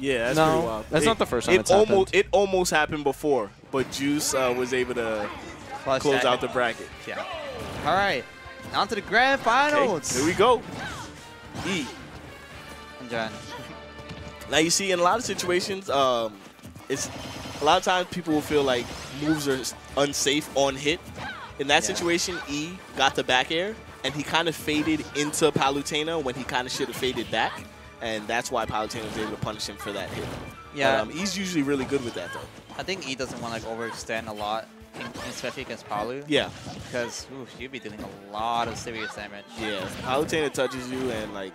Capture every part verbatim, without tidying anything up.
Yeah, that's no, pretty wild. That's it, not the first time it it's almost, happened. It almost happened before, but Juice uh, was able to Plus close second. out the bracket. Yeah. All right, on to the grand finals. Okay, here we go. E. I'm John. Now, you see, in a lot of situations, um, it's a lot of times people will feel like moves are unsafe on hit. In that yeah. situation, E got the back air, and he kind of faded into Palutena when he kind of should have faded back, and that's why Palutena was able to punish him for that hit. Yeah, but, um, E's usually really good with that, though. I think E doesn't want to like, overextend a lot, especially against Palu. Yeah. Because you'd be doing a lot of serious damage. Yeah, Palutena touches you, and like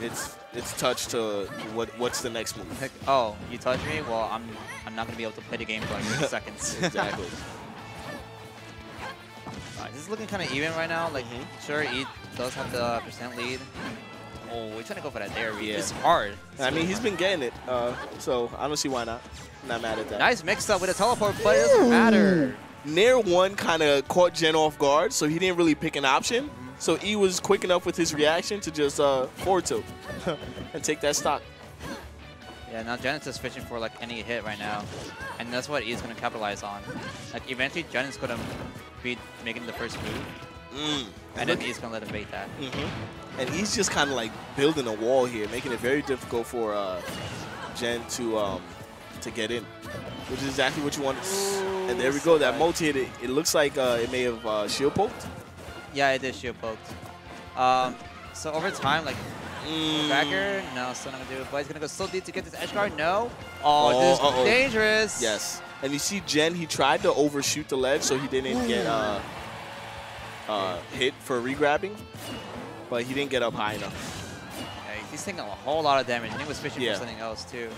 it's it's touch to what what's the next move. Heck, oh, you touch me? Well, I'm I'm not gonna be able to play the game for like seconds. Exactly. Right, this is looking kind of even right now. Like, mm-hmm. sure, E does have the percent lead. Oh, we're trying to go for that there. Yeah. It's hard. It's I mean, really he's hard. been getting it, uh, so I don't see why not. Not mad at that. Nice mix up with a teleport, but Ooh. it doesn't matter. Nair one kind of caught Gen off guard, so he didn't really pick an option. Mm-hmm. So E was quick enough with his reaction to just uh, forward tilt and take that stock. Yeah, now Gen is just fishing for like any hit right now, and that's what E is going to capitalize on. Like eventually, Gen is going to be making the first move, mm. and then E's going to let him bait that. Mm-hmm. And E's just kind of like building a wall here, making it very difficult for uh, Gen to um, to get in, which is exactly what you want. And there we go. That multi hit, it, it looks like uh, it may have uh, shield poked. Yeah, it did shield poked. Um, so over time, like. Mm. Backer, no, still not gonna do it. But he's gonna go so deep to get this edge guard. No. Oh, oh this is uh-oh. dangerous. Yes. And you see Gen, he tried to overshoot the ledge so he didn't Ooh. get uh, uh, hit for re-grabbing. But he didn't get up high enough. Yeah, he's taking a whole lot of damage. And he was fishing yeah. for something else, too.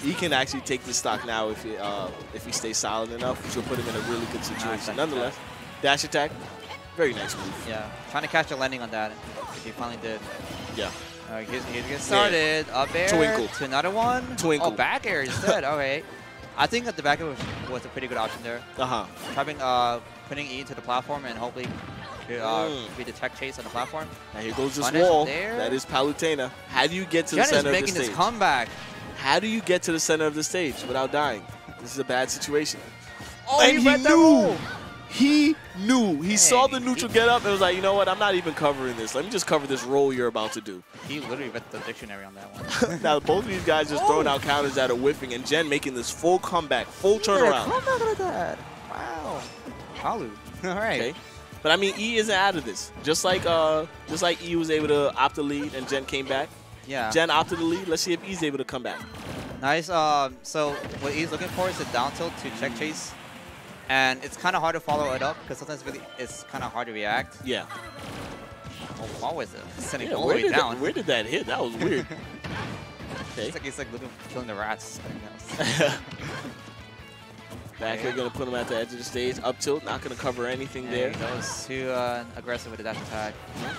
He can actually take this stock now if he, uh, if he stays solid enough, which will put him in a really good situation. Nice Nonetheless, attack. dash attack. Very nice move. Yeah. Trying to catch a landing on that. He finally did. Yeah. All right, here's, here's get started. Yeah. Up air Twinkle. to another one. Twinkle. Oh, back air instead. All right. I think that the back air was, was a pretty good option there. Uh-huh. Having, uh, putting E into the platform and hopefully uh, mm. be the tech chase on the platform. Now here goes this Punish wall. There. That is Palutena. How do you get to Gen the center of the stage? Is making this comeback. How do you get to the center of the stage without dying? This is a bad situation. Oh, and he, he knew. He knew. He Dang. saw the neutral get up and was like, you know what? I'm not even covering this. Let me just cover this roll you're about to do. He literally read the dictionary on that one. Now, both of these guys just oh. throwing out counters that are whiffing, and Gen making this full comeback, full yeah, turnaround. Comeback like that. Wow. Palu. All right. Okay. But, I mean, E isn't out of this. Just like, uh, just like E was able to opt the lead and Gen came back. Yeah. Gen opted the lead. Let's see if E's able to come back. Nice. Uh, so what E's looking for is a down tilt to check chase. And it's kind of hard to follow it up because sometimes really it's kind of hard to react. Yeah. Oh, what was it? Sending yeah, all the way down. That, where did that hit? That was weird. Okay. It's like he's like looking, killing the rats. Back here, gonna put him at the edge of the stage. Up tilt, not gonna cover anything and there. That was too uh, aggressive with the dash attack.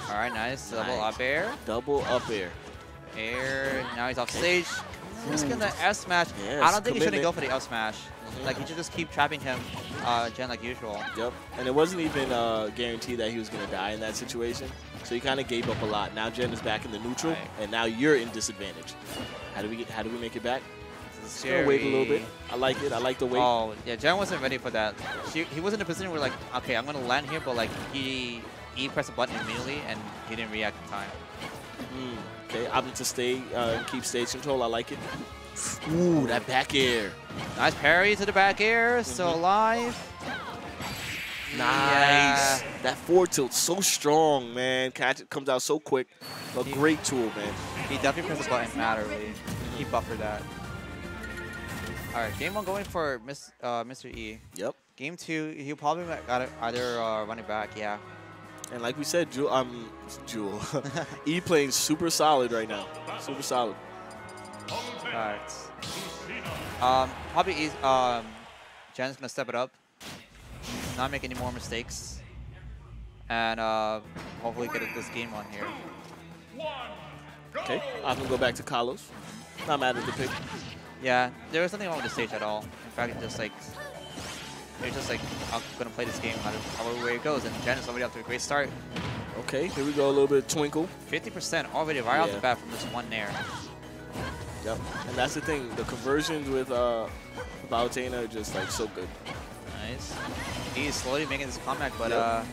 All right, nice. Double nice. up air. Double up air. Air. Now he's off stage. He's gonna S smash. Yes, I don't think commitment. he should go for the L smash. Like, you should just keep trapping him, uh, Gen, like usual. Yep. And it wasn't even uh, guaranteed that he was going to die in that situation. So he kind of gave up a lot. Now Gen is back in the neutral, right. and now you're in disadvantage. How do we get, how do we make it back? Just gonna wait a little bit. I like it. I like the wait. Oh, yeah. Gen wasn't ready for that. She, he was in a position where, like, okay, I'm going to land here, but, like, he, he pressed a button immediately, and he didn't react in time. Mm, okay. Opted to stay, uh, keep stage control. I like it. Ooh, that back air. Nice parry to the back air. Still mm-hmm. alive. Nice. Yeah. That forward tilt so strong, man. Catch it comes out so quick. A he, great tool, man. He definitely pressed the button matterly. He buffered that. All right, game one going for Miss, uh, Mister E. Yep. Game two, he'll probably got either uh, running back, yeah. And like we said, Jewel, um, Jewel. E playing super solid right now. Super solid. Alright. Um, probably um, Jen's gonna step it up, not make any more mistakes, and uh, hopefully get this game on here. Okay, I'm gonna go back to Kalos. Not mad at the pick. Yeah, there was nothing wrong with the stage at all. In fact, it's just like they're just like I'm gonna play this game however way it goes, and Gen is already off to a great start. Okay, here we go, a little bit of twinkle. fifty percent already right yeah. off the bat from this one Nair. Yep. And that's the thing. The conversions with uh, Palutena are just like so good. Nice. He is slowly making this comeback, but yep. uh,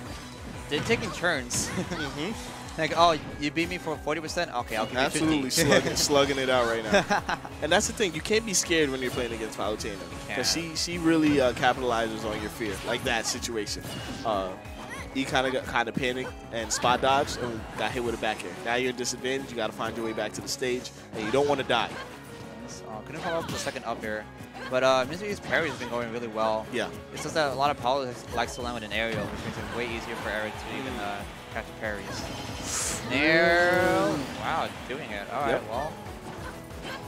they're taking turns. mm-hmm. Like, oh, you beat me for forty percent? Okay, I'll give Absolutely you slugging, slugging it out right now. And that's the thing. You can't be scared when you're playing against Palutena. Because she, she really uh, capitalizes on your fear. Like that situation. Uh, he kind of got kind of panicked and spot dodged and got hit with a back air. Now you're at disadvantage. You got to find your way back to the stage, and you don't want to die. Uh, couldn't follow up the second up air, but uh, Mister E's parry has been going really well. Yeah. It's just that a lot of Paolo likes to land with an aerial, which makes it way easier for Eric to even uh, catch parries. Nair, wow, doing it. All right, yep. well,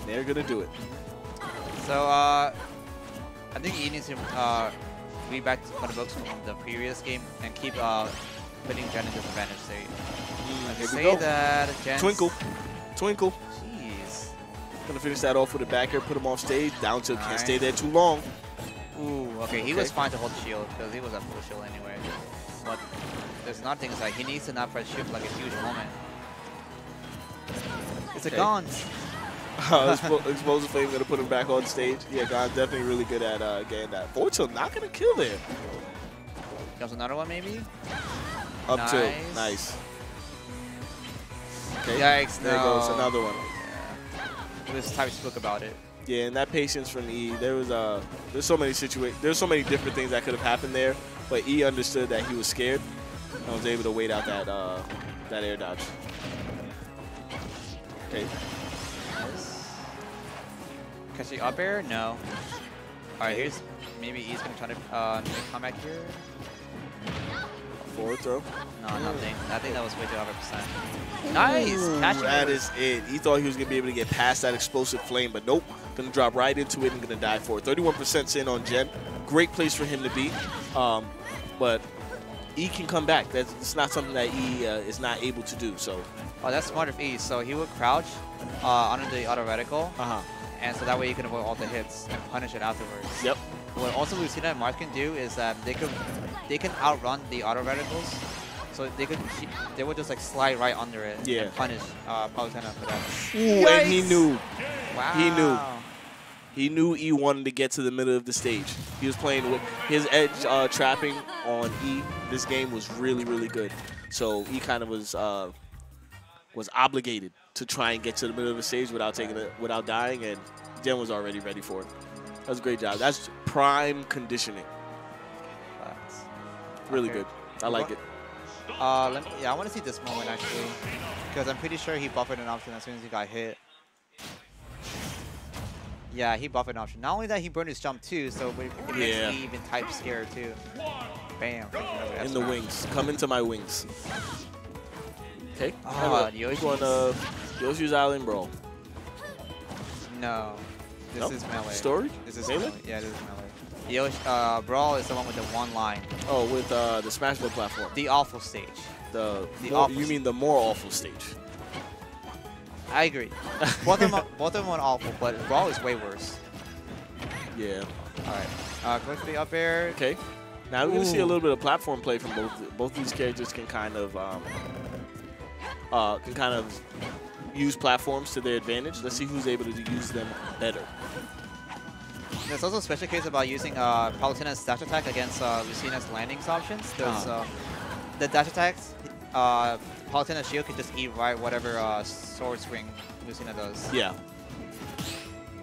they're gonna do it. So uh, I think E needs to. Uh, Be back to the books from the previous game and keep uh, putting Gen in disadvantage state. Mm, here say we go. That Gen's Twinkle, Twinkle. Jeez. Gonna finish that off with a backer, put him off stage. Down tilt can't right. stay there too long. Ooh. Okay, okay. He was fine to hold shield because he was at full shield anyway. But there's not things like he needs to not press shift like a huge moment. It's okay. a Gons. uh, Explosive Flame gonna put him back on stage. Yeah, Gon's definitely really good at uh, getting that. Forward tilt not gonna kill there. There's another one maybe? Up nice. tilt. Nice. Okay. Yikes, there no. goes another one. Yeah. It was time to spoke about it. Yeah, and that patience from E, there was uh, there's so many situations, there's so many different things that could have happened there, but E understood that he was scared and was able to wait out that uh, that air dodge. Okay. Catch the up air? No. Alright, here's maybe E's gonna try to uh, come back here. Forward throw? No, nothing. I think that was way too one hundred percent. Nice! Catch that is it. He thought he was gonna be able to get past that explosive flame, but nope. Gonna drop right into it and gonna die for it. thirty-one percent in on Gen. Great place for him to be. Um, but E can come back. That's it's not something that E uh, is not able to do. So. Oh, that's smart of E. So he would crouch uh, under the auto reticle. Uh huh. And so that way you can avoid all the hits and punish it afterwards. Yep. What also Lucina and Mark can do is that they could they can outrun the auto reticles, so they could they would just like slide right under it yeah. and punish uh, Palutena for that. Ooh, and he knew. Wow. He knew. He knew E wanted to get to the middle of the stage. He was playing with his edge uh, trapping on E. This game was really really good, so E kind of was uh, was obligated to try and get to the middle of the stage without taking it, without dying, and Gen was already ready for it. That was a great job. That's prime conditioning. That's really okay. good. I like it. Uh, let me, yeah, I want to see this moment actually, because I'm pretty sure he buffered an option as soon as he got hit. Yeah, he buffered an option. Not only that, he burned his jump too, so it yeah. makes me even type scare too. Bam! In the wings. Come into my wings. Okay. Oh, Yoshi's on a Yoshi's Island Brawl. No, this nope. is melee. Story? This is melee? melee. Yeah, this is melee. Yoshi, uh, Brawl is the one with the one line. Oh, with uh, the Smashville platform. The awful stage. The, the more, awful you mean the more awful stage? I agree. both of them, are, both of them are awful, but Brawl is way worse. Yeah. All right. Uh, click the up air. Okay. Now we're gonna see a little bit of platform play from both. Both these characters can kind of. Um, Uh, can kind of use platforms to their advantage. Let's see who's able to use them better. There's also a special case about using uh, Palutena's dash attack against uh, Lucina's landings options. There's uh, the dash attacks. Uh, Palutena's shield can just eat right whatever uh, sword swing Lucina does. Yeah.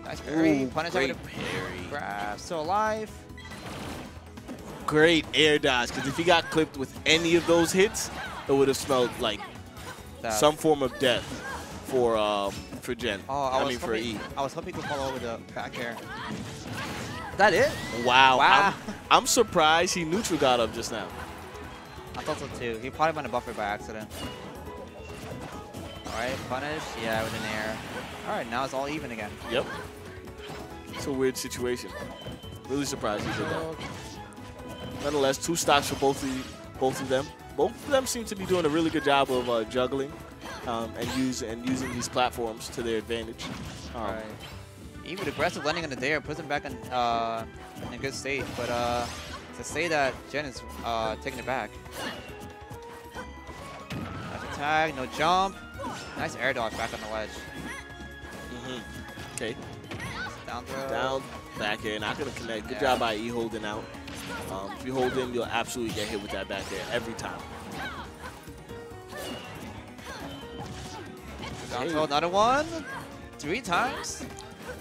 Nice parry. Ooh, punish great parry. Grab. Still alive. Great air dodge. Because if he got clipped with any of those hits, it would have smelled like. That. Some form of death for um, for Gen. Oh, I, I mean hoping, for E. I was hoping to follow over the back air. Is that it? Wow. Wow. I'm, I'm surprised he neutral got up just now. I thought so too. He probably went to buffer by accident. All right, punish. Yeah, with an air. All right, now it's all even again. Yep. It's a weird situation. Really surprised he did that. Nonetheless, two stocks for both of both of them. Both of them seem to be doing a really good job of uh, juggling um, and use and using these platforms to their advantage. All right. Even aggressive landing on the dare puts him back in, uh, in a good state, but uh, to say that Gen is uh, taking it back. Nice attack, no jump. Nice air dodge back on the ledge. Mm-hmm. Okay. Down throw. Down. Back air. Not going to connect. Good yeah. job by E holding out. Um, if you hold in, you'll absolutely get hit with that back air every time. Down throw. Another one. Three times. All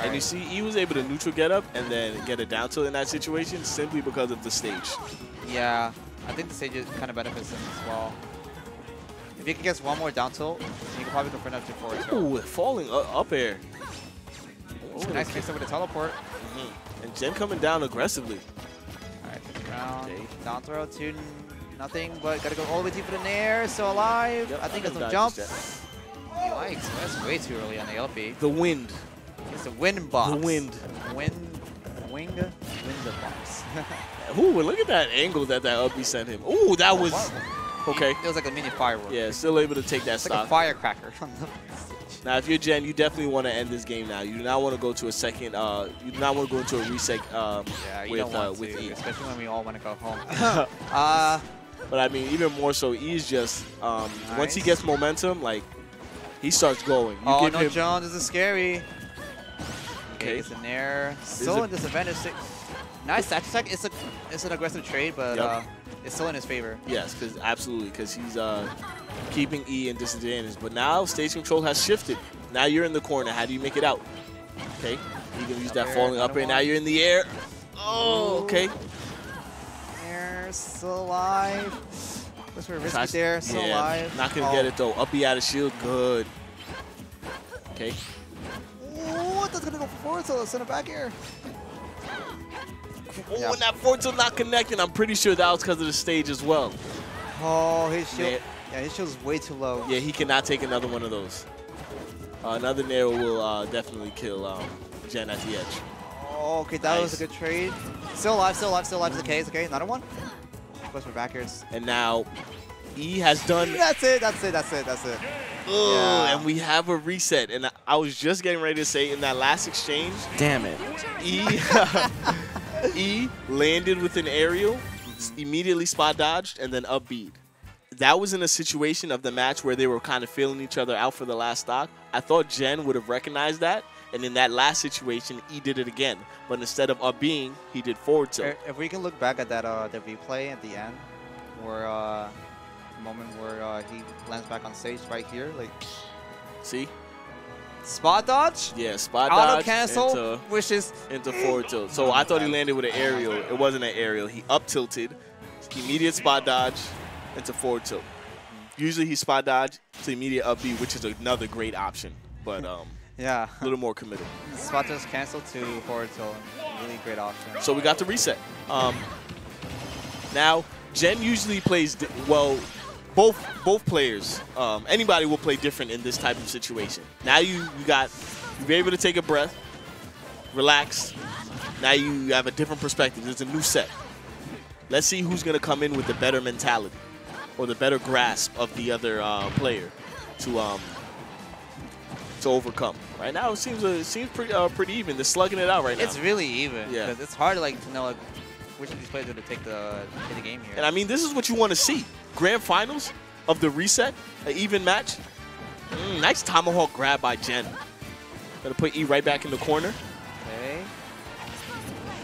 and right. you see, E was able to neutral get up and then get a down tilt in that situation simply because of the stage. Yeah, I think the stage kind of benefits him as well. If he can get one more down tilt, he can probably go for another forward. Ooh, falling up air. Ooh, nice mix up with a teleport. Mm-hmm. And Gen coming down aggressively. All right, fifth round. Okay. Down throw, two, nothing, but got to go all the way deep in the air. Still alive. Yep, I think there's no jump. He likes. That's way too early on the L P. The wind. It's a wind box. The wind. Wind. Wing. Wind the box. Ooh, look at that angle that that upbeat sent him. Ooh, that was. Okay. It was like a mini firework. Yeah, still able to take that it's stock. Like a firecracker. Now, if you're Gen, you definitely want to end this game now. You do not want to go to a second. Uh, you do not want to go into a reset um, yeah, you with, don't want uh, with to, E. Especially when we all want to go home. uh, but I mean, even more so, E's just. Um, nice. Once he gets momentum, like, he starts going. You oh, give no, him John, this is scary. Okay. It's in there. Still in disadvantage. Nice attack. Like it's a it's an aggressive trade, but yep. uh, it's still in his favor. Yes, because absolutely, because he's uh, keeping E in disadvantage. But now stage control has shifted. Now you're in the corner. How do you make it out? Okay, you can use up that air, falling up air. Now you're in the air. Oh, okay. Air still alive. That's where risk there. Still yeah, alive. Not gonna oh. get it though. Up E out of shield. Good. Okay. That's gonna go for forward tilt, send it back air. Oh, yeah. And that forward tilt not connecting, I'm pretty sure that was because of the stage as well. Oh, his shield. Yeah, yeah his shield's way too low. Yeah, he cannot take another one of those. Uh, another nair will uh, definitely kill um, Gen at the edge. Oh, okay, that nice. was a good trade. Still alive, still alive, still alive. It's okay, it's okay. Another one. Plus for back airs. And now E has done. That's it, that's it, that's it, that's it. Ooh, yeah. And we have a reset. And I was just getting ready to say in that last exchange, damn it, E, E landed with an aerial, immediately spot dodged, and then up beat. That was in a situation of the match where they were kind of feeling each other out for the last stock. I thought Gen would have recognized that. And in that last situation, E did it again. But instead of up being, he did forward tilt. If we can look back at that uh, the replay at the end, where... Uh moment where uh, he lands back on stage right here, like see spot dodge, yeah spot dodge auto cancel into, which is into forward tilt. So I thought he landed with an aerial. It wasn't an aerial. He up tilted, immediate spot dodge into forward tilt. Usually he spot dodge to immediate up B, which is another great option, but um yeah, a little more committed. Spot dodge cancel to forward tilt, really great option. So we got the reset. Um, now Gen usually plays well. Both both players, um, anybody will play different in this type of situation. Now you, you got, you're able to take a breath, relax. Now you have a different perspective. There's a new set. Let's see who's gonna come in with the better mentality or the better grasp of the other uh, player to um to overcome. Right now it seems uh, it seems pretty uh, pretty even. They're slugging it out right now. It's really even. Yeah, because it's hard like to know like, which of these players are to take the take the game here. And I mean, this is what you want to see. Grand finals of the reset, an even match. Mm, nice tomahawk grab by Gen. Gonna put E right back in the corner. Okay.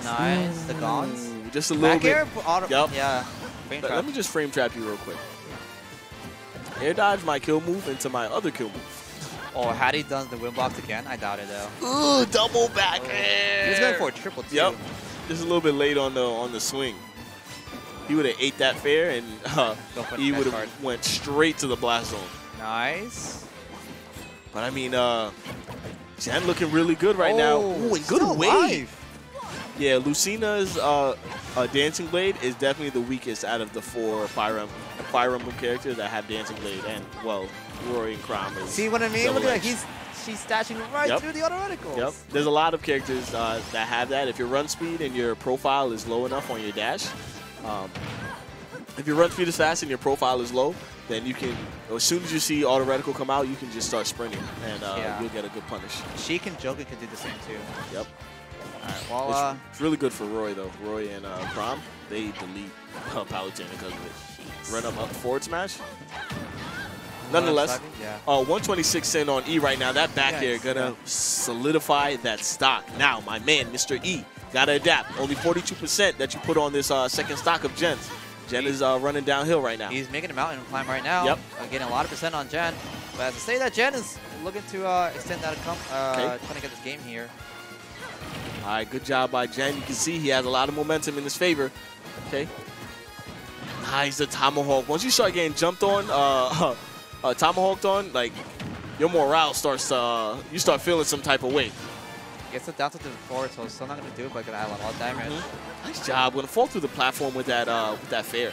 Nice. Mm. The gaunts. Just a little back bit. Air, auto, yep. Yeah. Frame trap. Let me just frame trap you real quick. Air dodge my kill move into my other kill move. Oh, had he done the wind blocks again? I doubt it though. Ooh, double back air. He was going for a triple two. Yep. Just a little bit late on the on the swing. He would have ate that fair, and uh, he would have went straight to the blast zone. Nice. But, I mean, uh, Gen looking really good right oh, now. Ooh, and good wave. Alive. Yeah, Lucina's uh, uh, Dancing Blade is definitely the weakest out of the four Fire Emblem, Fire Emblem characters that have Dancing Blade. And, well, Roy and Chrom is. See what I mean? Look at that. He's, she's stashing right yep. through the auto reticles. Yep. There's a lot of characters uh, that have that. If your run speed and your profile is low enough on your dash, Um, if your run speed is fast and your profile is low, then you can, as soon as you see auto reticle come out, you can just start sprinting, and uh, yeah. you'll get a good punish. Sheik and Joker can do the same too. Yep. All right, well, it's, uh, it's really good for Roy though. Roy and uh, Chrom, they delete uh, Palutena because of it. Run up up forward smash. nonetheless, uh, yeah. uh, one twenty-six in on E right now. That back yes, air gonna yeah. solidify that stock. Now, my man, Mister E, gotta adapt. Only forty-two percent that you put on this uh, second stock of Gen's. Gen is uh, running downhill right now. He's making a mountain climb right now. Yep. Uh, getting a lot of percent on Gen. But as I say that, Gen is looking to uh, extend that, uh, okay. trying to get this game here. All right, good job by Gen. You can see he has a lot of momentum in his favor. Okay. Ah, he's a tomahawk. Once you start getting jumped on, uh, uh, tomahawked on, like, your morale starts, uh, you start feeling some type of weight. Gets it down to the floor, so still not going to do it, but going to add a lot of damage. Mm-hmm. Nice job. Going to fall through the platform with that, uh, with that fair.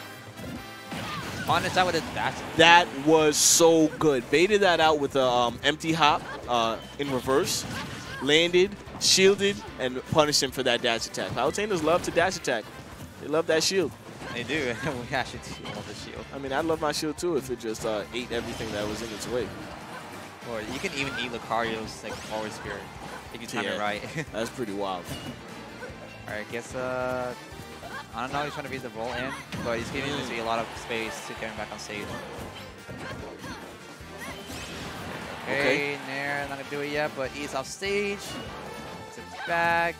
On his side with his back. That was so good. Baited that out with a um, empty hop uh, in reverse. Landed, shielded, and punished him for that dash attack. Palutena's love to dash attack. They love that shield. They do. We actually do love the shield. I mean, I'd love my shield too if it just uh, ate everything that was in its way. Or you can even eat Lucario's like forward spirit if you time yeah. it right. That's pretty wild. All right, I guess uh, I don't know. He's trying to beat the roll in, but he's giving mm. a lot of space to get him back on stage. Okay, okay. Nair, not gonna do it yet, but he's off stage. It's back.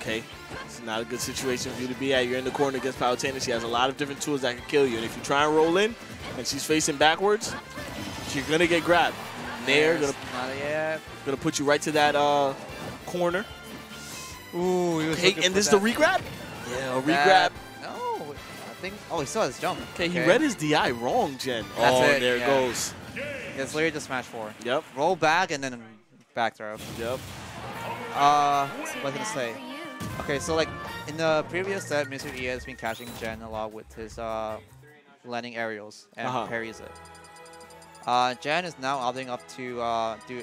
Okay, it's not a good situation for you to be at. You're in the corner against Palutena. She has a lot of different tools that can kill you. And if you try and roll in and she's facing backwards, you're going to get grabbed. Nair going to put you right to that uh, corner. Ooh, he was okay, and this is the re-grab? Yeah, a re-grab. No, I think, oh, he still has his jump. Okay, he read his D I wrong, Gen. That's oh, it. there yeah. it goes. It's literally just smash four. Yep. Roll back and then back throw. Yep. Uh, what was I going to say? Okay, so like in the previous set, Mister E has been catching Gen a lot with his uh, landing aerials and uh-huh. parries it. Uh, Gen is now opting up to uh, do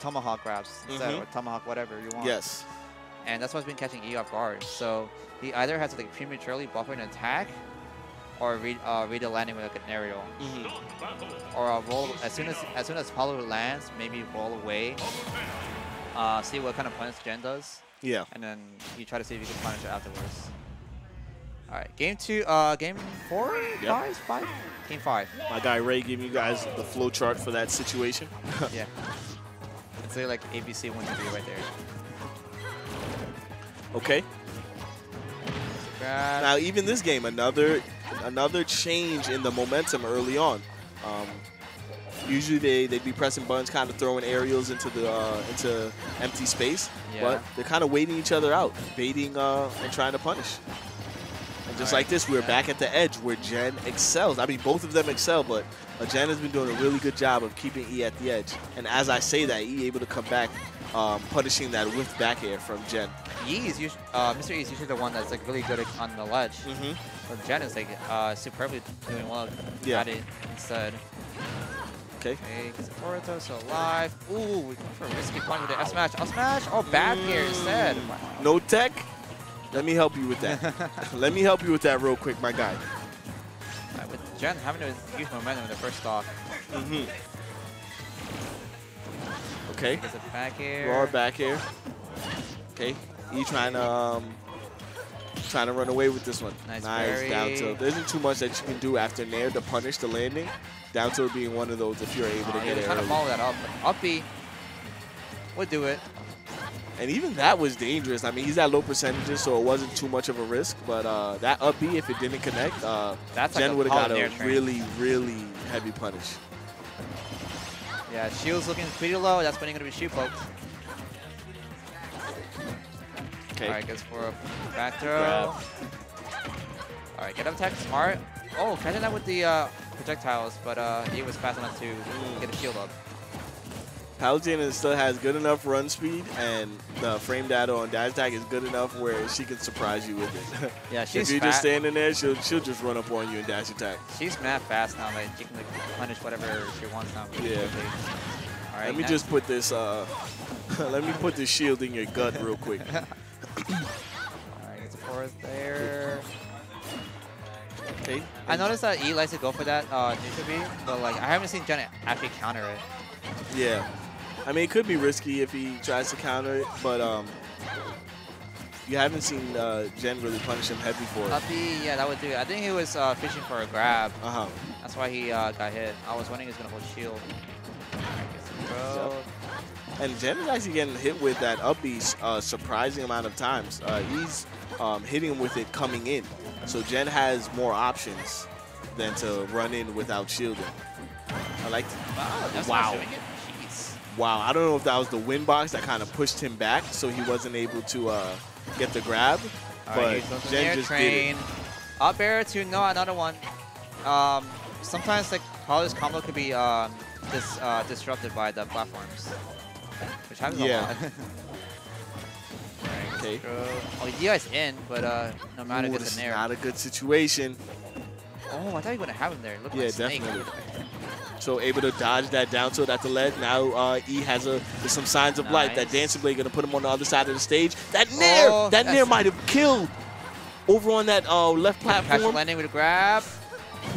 tomahawk grabs instead, mm-hmm. or tomahawk whatever you want. Yes. And that's what's been catching E off guard. So he either has to like prematurely buffer an attack, or read uh, read a landing with like an aerial, mm-hmm. or uh, roll as soon as as soon as Paulo lands, maybe roll away. Uh, see what kind of punish Gen does. Yeah. And then you try to see if you can punish it afterwards. All right, game two, uh, game four, yep. guys, five, game five. My guy Ray gave you guys the flow chart for that situation. yeah. It's like A B C one two three right there. Okay. Grab. Now even this game, another another change in the momentum early on. Um, Usually they, they'd be pressing buttons, kind of throwing aerials into the uh, into empty space, yeah. but they're kind of waiting each other out, baiting uh, and trying to punish. And just right. like this, we're yeah. back at the edge where Gen excels. I mean, both of them excel, but uh, Gen has been doing a really good job of keeping E at the edge. And as I say that, E able to come back, um, punishing that with back air from Gen. E is usually, uh, Mister E is usually the one that's like really good on the ledge, mm-hmm. but Gen is like uh, superbly doing well yeah. at it instead. Okay. Okay, because Porto still alive. Ooh, we go for a risky punch with the F smash. I'll smash. Oh, back here instead. Wow. No tech. Let me help you with that. Let me help you with that real quick, my guy. All right, with Gen having a huge momentum in the first stock. Mm-hmm. Okay. There's a back air. Roar back air. Okay. E trying to um, trying to run away with this one. Nice, nice down tilt. There isn't too much that you can do after Nair to punish the landing. Down tilt being one of those if you're able to oh, get yeah, it. Kind of follow that up. Up B would do it. And even that was dangerous. I mean, he's at low percentages, so it wasn't too much of a risk. But uh, that up B, if it didn't connect, uh, That's Gen like would have got a train. really, really heavy punish. Yeah, shield's looking pretty low. That's when you're going to be shoot poked. Okay. All right, goes for a back throw. Grab. All right, get up attack, smart. Oh, catching that with the uh, projectiles, but uh, he was fast enough to get a shield up. Palutena still has good enough run speed, and the frame data on dash attack is good enough where she can surprise you with it. Yeah, she's If you're fat. just standing there, she'll, she'll just run up on you and dash attack. She's mad fast now. Like, she can like, punish whatever she wants now. Yeah. All right, let me next. just put this uh, let me put this shield in your gut real quick. All right, it's forward there. Okay. I noticed that E likes to go for that uh, neutral B, but like I haven't seen Gen actually counter it. Yeah, I mean it could be risky if he tries to counter it, but um, you haven't seen uh, Gen really punish him heavy for it. Up B, yeah, that would do it. I think he was uh, fishing for a grab. Uh huh. That's why he uh, got hit. I was wondering he was gonna hold shield. Bro. And Gen is actually getting hit with that up B uh, surprising amount of times. Uh, he's um, hitting him with it coming in, so Gen has more options than to run in without shielding. I like. Wow. Wow. Wow, I don't know if that was the win box that kind of pushed him back, so he wasn't able to uh, get the grab. All but right, Gen just train. did it. Up air to no another one. Um, sometimes like how this combo could be um, dis uh, disrupted by the platforms, which happens yeah. a lot. Right, okay. Oh, yeah, it's in, but uh, no matter if it's in there. Not a good situation. Oh, I thought you were gonna have him there. It looked yeah, like Snake. Definitely. So able to dodge that down tilt at the lead. Now uh, E has a there's some signs of nice. life. That dancing blade gonna put him on the other side of the stage. That nair, oh, that nair might have killed. Over on that uh, left platform. Crash landing with a grab.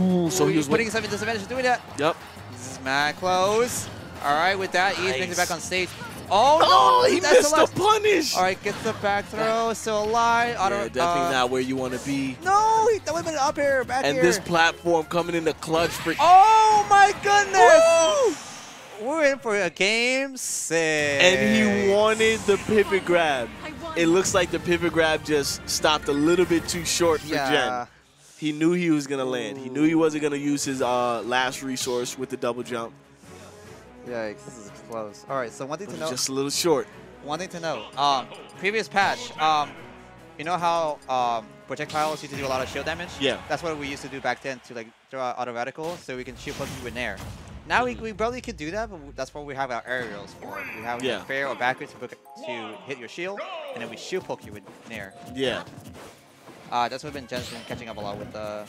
Ooh, so Ooh, he was putting himself in disadvantage doing that. Yep. This is mad close. All right, with that nice. E brings it back on stage. Oh no! Oh, he that's missed the, the punish. All right, gets the back throw. Still alive. Auto, yeah, definitely uh, not where you want to be. No, he, that would have been up air. Back and here. This platform coming in the clutch for. Oh my goodness! Woo! We're in for a game six. And he wanted the pivot grab. It looks like the pivot grab just stopped a little bit too short for yeah. Gen. He knew he was gonna land. Ooh. He knew he wasn't gonna use his uh, last resource with the double jump. Yikes, this is close. All right, so one thing to know. Just a little short. One thing to know. Um, previous patch, um, you know how um, projectiles used to do a lot of shield damage? Yeah. That's what we used to do back then to like throw out auto radical so we can shield punch with nair. Now we, we probably could do that, but that's what we have our aerials for. We have yeah. fair or backwards to, book, to hit your shield, and then we shield poke you with nair. Yeah. Uh, that's what we've been just catching up a lot with the... Uh,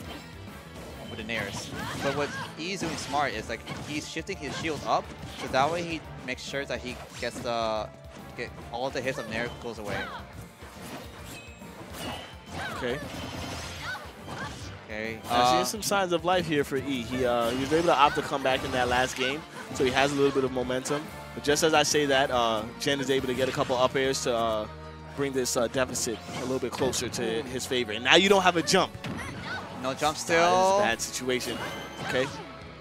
with the nairs. But what E's doing smart is like he's shifting his shield up, so that way he makes sure that he gets the get all the hits of nair goes away. Okay. Okay. Uh, There's some signs of life here for E. He uh, he was able to opt to come back in that last game, so he has a little bit of momentum. But just as I say that, uh, Gen is able to get a couple up airs to uh, bring this uh, deficit a little bit closer to his favor. And now you don't have a jump. No jump still. That is a bad situation. Okay.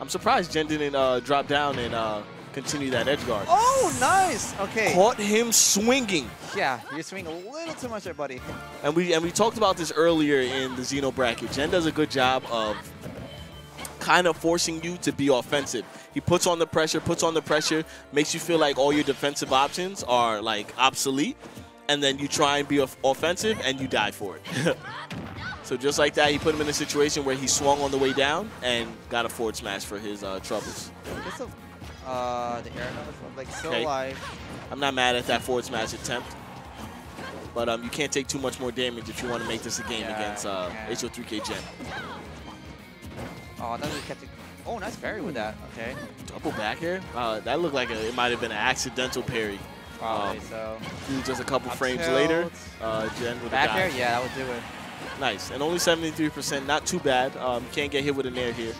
I'm surprised Gen didn't uh, drop down and uh, continue that edge guard. Oh, nice. Okay. Caught him swinging. Yeah, you're swinging a little too much there, buddy. And we and we talked about this earlier in the Xeno bracket. Gen does a good job of kind of forcing you to be offensive. He puts on the pressure, puts on the pressure, makes you feel like all your defensive options are like obsolete, and then you try and be off offensive and you die for it. So just like that, he put him in a situation where he swung on the way down and got a forward smash for his uh, troubles. A, uh, the air like so okay. live. I'm not mad at that forward smash attempt, but um, you can't take too much more damage if you want to make this a game yeah, against uh, yeah. H O three K Gen. Oh, that kept it. Oh, nice parry with that. Okay. Double back here. Uh, that looked like a, it might have been an accidental parry. Probably um, so. Just a couple Up frames tilt. later, uh, Gen with back a back air. Yeah, that would do it. Nice, and only seventy-three percent, not too bad. Um, can't get hit with an air here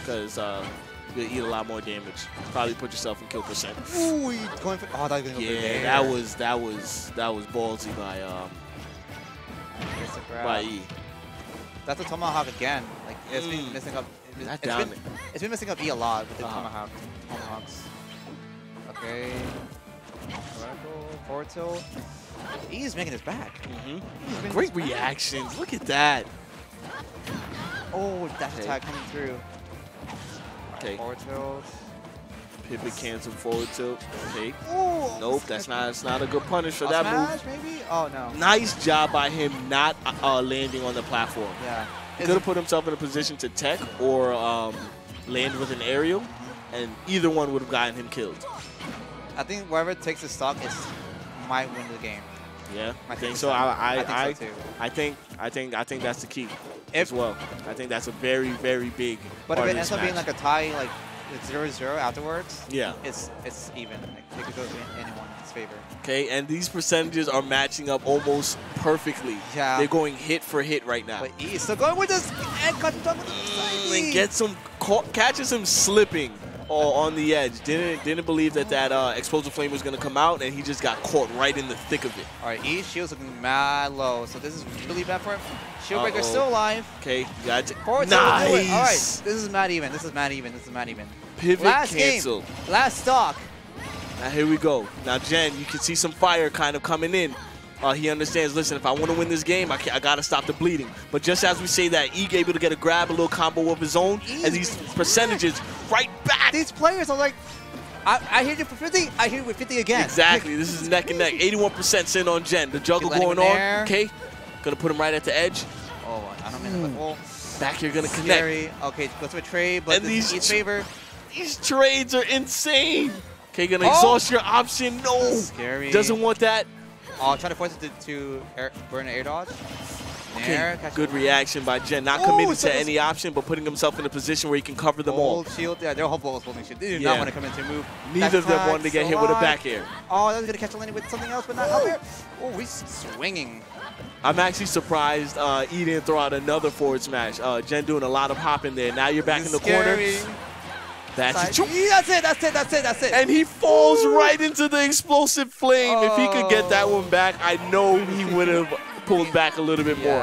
because uh, you'll eat a lot more damage. Probably put yourself in kill percent. Ooh, going for, oh, that was going yeah, for an that was that was that was ballsy by um, by E. That's a tomahawk again. Like it's mm. been messing up. It, it's, been, it's been messing up E a lot with the uh-huh. tomahawk. Tomahawks. Okay. Forward tilt. E is making his back. Mm-hmm. Great reactions. Back. Look at that. Oh, dash okay. attack coming through. Okay. Forward tilt. Pivot cancel forward tilt. Okay. Ooh, nope, that's not that's not a good punish for I'll that smash, move. Maybe? Oh no. Nice job by him not uh, landing on the platform. Yeah. He could have put himself in a position to tech or um, land with an aerial, and either one would have gotten him killed. I think whoever takes the stock is. Might win the game. Yeah, I think so. I, I, I, think I, so too. I think, I think, I think that's the key if, as well. I think that's a very, very big. But if it ends match. up being like a tie, like zero zero afterwards, yeah, it's it's even. Like, it could go in anyone's favor. Okay, and these percentages are matching up almost perfectly. Yeah, they're going hit for hit right now. But E is still going with this and cut the top of the side. And gets him, catches him slipping. all on the edge. Didn't didn't believe that that uh, explosive flame was going to come out, and he just got caught right in the thick of it. All right, E's shield's looking mad low, so this is really bad for him. Shieldbreaker's uh -oh. still alive. Okay, gotcha. Nice. All right, this is not even. This is not even. This is not even. Pivot last cancel. Game, last stock. Now here we go. Now Gen, you can see some fire kind of coming in. Uh, he understands, listen, if I want to win this game, I, I got to stop the bleeding. But just as we say that, E able to get a grab, a little combo of his own, e and these percentages back. right back. These players are like, I, I hit you for fifty, I hit you with fifty again. Exactly. This is neck and neck. eighty-one percent in on Gen. The juggle going on. Okay. Going to put him right at the edge. Oh, I don't mean the ball. Back here going to connect. Scary. Okay, let's betray, but and this these is E's favor. These trades are insane. Okay, going to oh. exhaust your option. No. Scary. Doesn't want that. I'll try to force it to, to air, burn an air dodge. Nair, okay. Good reaction by Gen. Not Ooh, committed so to any option, but putting himself in a position where he can cover them all. Shield. Yeah, their whole ball was holding shield. They did yeah. not want to come into move. Neither of them wanted to get so hit hard. with a back air. Oh, that was going to catch a landing with something else, but not up air. Oh, he's swinging. I'm actually surprised uh, E didn't throw out another forward smash. Uh, Gen doing a lot of hopping there. Now you're back this in the scary. corner. That's it. that's it, that's it, that's it, that's it. And he falls Ooh. right into the explosive flame. Oh. If he could get that one back, I know he would have pulled back a little bit yeah. more.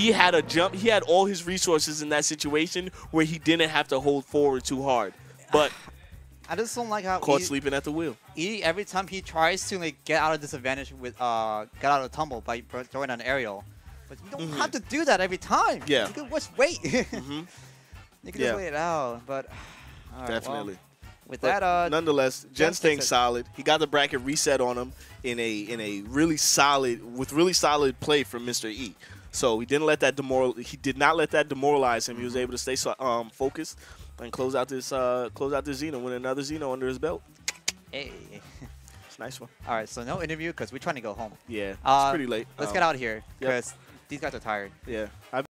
He had a jump. He had all his resources in that situation where he didn't have to hold forward too hard. But I just don't like how caught e, sleeping at the wheel. E, every time he tries to like get out of disadvantage with uh, get out of the tumble by throwing an aerial, but you don't mm-hmm. have to do that every time. Yeah, you can just wait. mm-hmm. You can yeah. just wait it out, but. Right, Definitely. Well, with but that, uh, nonetheless, Gen's staying solid. He got the bracket reset on him in a in a really solid with really solid play from Mister E. So he didn't let that demoral he did not let that demoralize him. Mm-hmm. He was able to stay so, um, focused and close out this uh, close out this Xeno with another Xeno under his belt. Hey, it's a nice one. All right, so no interview because we're trying to go home. Yeah, uh, it's pretty late. Let's um, get out of here because yep. these guys are tired. Yeah. I've